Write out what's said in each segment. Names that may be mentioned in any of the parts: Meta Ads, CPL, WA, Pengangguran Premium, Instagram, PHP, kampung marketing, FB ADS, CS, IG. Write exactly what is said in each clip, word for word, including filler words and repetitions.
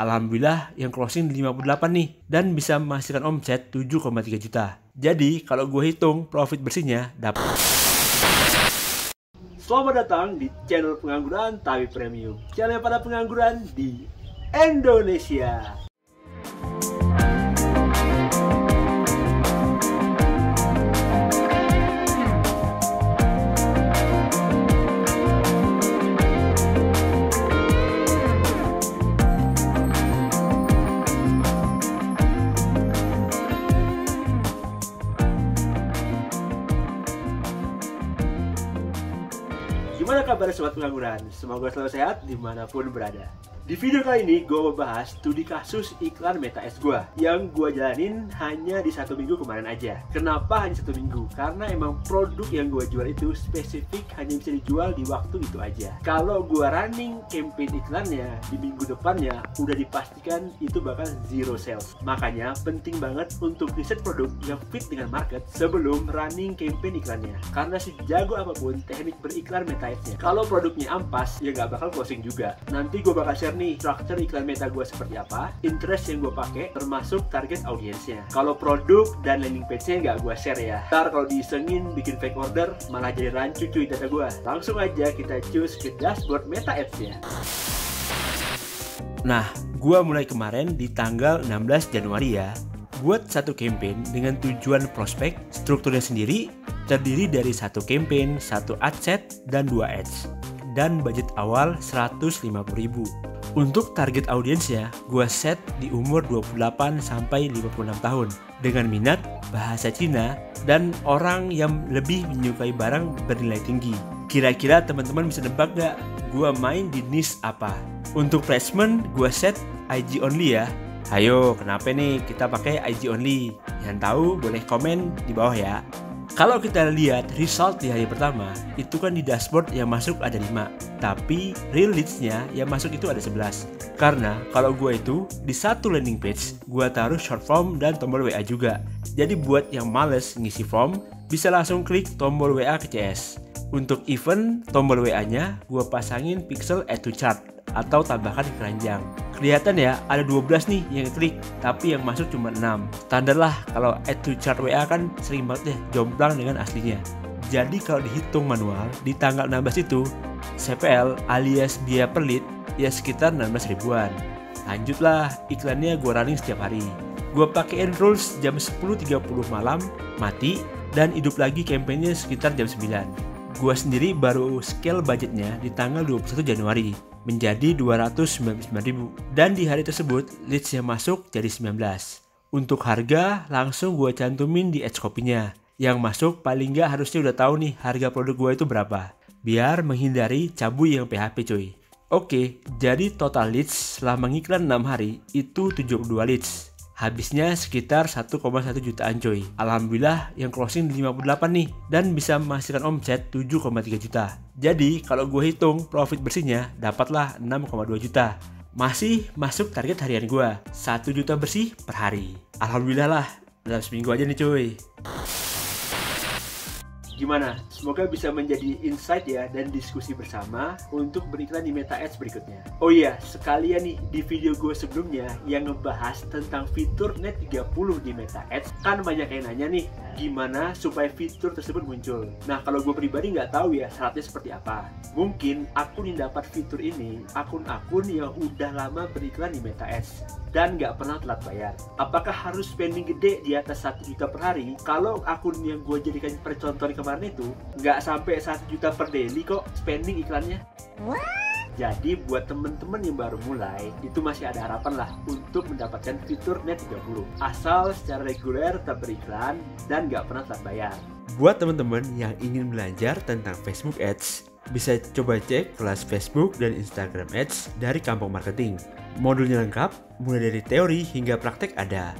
Alhamdulillah yang closing lima puluh delapan nih, dan bisa menghasilkan omset tujuh koma tiga juta. Jadi kalau gue hitung profit bersihnya dapat. Selamat datang di channel Pengangguran tapi Premium, channel para pengangguran di Indonesia. Gimana kabar sobat pengangguran? Semoga selalu sehat dimanapun berada. Di video kali ini gue mau bahas studi kasus iklan Meta Ads gue yang gue jalanin hanya di satu minggu kemarin aja. Kenapa hanya satu minggu? Karena emang produk yang gue jual itu spesifik hanya bisa dijual di waktu itu aja. Kalau gue running campaign iklannya di minggu depannya, udah dipastikan itu bakal zero sales. Makanya penting banget untuk riset produk yang fit dengan market sebelum running campaign iklannya. Karena sejago apapun teknik beriklan Meta kalau produknya ampas, ya nggak bakal closing juga. Nanti gue bakal share nih struktur iklan Meta gue seperti apa, interest yang gue pakai, termasuk target audiensnya. Kalau produk dan landing page-nya nggak gue share ya. Ntar kalau diisengin bikin fake order, malah jadi rancu cuy data gue. Langsung aja kita choose ke dashboard Meta Ads-nya. Nah, gue mulai kemarin di tanggal enam belas Januari ya. Buat satu campaign dengan tujuan prospek, strukturnya sendiri terdiri dari satu campaign, satu ad set, dan dua ads, dan budget awal seratus lima puluh ribu. Untuk target audiensnya, gua set di umur dua puluh delapan sampai lima puluh enam tahun dengan minat bahasa Cina dan orang yang lebih menyukai barang bernilai tinggi. Kira-kira teman-teman bisa nebak gak gua main di niche apa? Untuk placement, gua set I G only ya. Ayo, kenapa nih kita pakai I G only? Yang tahu boleh komen di bawah ya. Kalau kita lihat result di hari pertama, itu kan di dashboard yang masuk ada lima, tapi real leads-nya yang masuk itu ada sebelas. Karena kalau gue itu, di satu landing page, gue taruh short form dan tombol W A juga. Jadi buat yang males ngisi form, bisa langsung klik tombol W A ke C S. Untuk event, tombol W A-nya gue pasangin pixel add to chart atau tambahkan keranjang. Kelihatan ya, ada dua belas nih yang klik, tapi yang masuk cuma enam. Standar lah, kalau add to chart W A kan sering banget deh jomplang dengan aslinya. Jadi kalau dihitung manual, di tanggal enam belas itu, C P L alias biaya per lead, ya sekitar enam belas ribuan. Lanjutlah, iklannya gue running setiap hari. Gue pakein rules jam sepuluh tiga puluh malam, mati, dan hidup lagi kampanye sekitar jam sembilan. Gue sendiri baru scale budgetnya di tanggal dua puluh satu Januari. Menjadi dua ratus sembilan puluh sembilan ribu, dan di hari tersebut leads yang masuk jadi sembilan belas. Untuk harga langsung gue cantumin di ads copy-nya. Yang masuk paling nggak harusnya udah tahu nih harga produk gue itu berapa, biar menghindari cabui yang P H P coy. Oke, jadi total leads selama ngiklan enam hari itu tujuh puluh dua leads. Habisnya sekitar satu koma satu jutaan coy. Alhamdulillah yang closing lima puluh delapan nih, dan bisa menghasilkan omset tujuh koma tiga juta. Jadi kalau gue hitung profit bersihnya dapatlah enam koma dua juta. Masih masuk target harian gue, satu juta bersih per hari. Alhamdulillah lah, dalam seminggu aja nih coy. Gimana? Semoga bisa menjadi insight ya dan diskusi bersama untuk beriklan di Meta Ads berikutnya. Oh iya, sekalian nih di video gue sebelumnya yang ngebahas tentang fitur Net tiga puluh di Meta Ads, kan banyak yang nanya nih gimana supaya fitur tersebut muncul. Nah, kalau gue pribadi nggak tahu ya syaratnya seperti apa. Mungkin akun yang dapat fitur ini akun-akun yang udah lama beriklan di Meta Ads dan nggak pernah telat bayar. Apakah harus spending gede di atas satu juta per hari? Kalau akun yang gue jadikan percontohan kemarin itu, nggak sampai satu juta per daily kok spending iklannya. Jadi buat temen-temen yang baru mulai, itu masih ada harapan lah untuk mendapatkan fitur Net tiga puluh. Asal secara reguler tetap beriklan dan nggak pernah telat bayar. Buat temen-temen yang ingin belajar tentang Facebook Ads, bisa coba cek kelas Facebook dan Instagram Ads dari Kampung Marketing. Modulnya lengkap, mulai dari teori hingga praktek ada.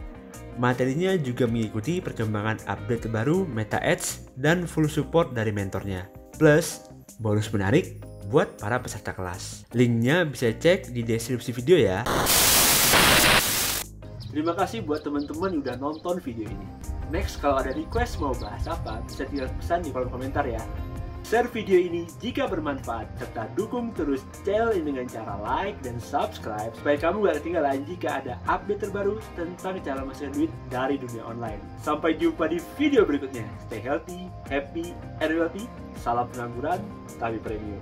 Materinya juga mengikuti perkembangan update terbaru Meta Ads dan full support dari mentornya. Plus, bonus menarik buat para peserta kelas. Linknya bisa cek di deskripsi video ya. Terima kasih buat teman-teman yang udah nonton video ini. Next, kalau ada request mau bahas apa, bisa tinggal pesan di kolom komentar ya. share video ini jika bermanfaat, serta dukung terus channel ini dengan cara like dan subscribe supaya kamu gak ketinggalan jika ada update terbaru tentang cara menghasilkan duit dari dunia online. Sampai jumpa di video berikutnya. Stay healthy, happy, and wealthy. Salam pengangguran, tapi premium.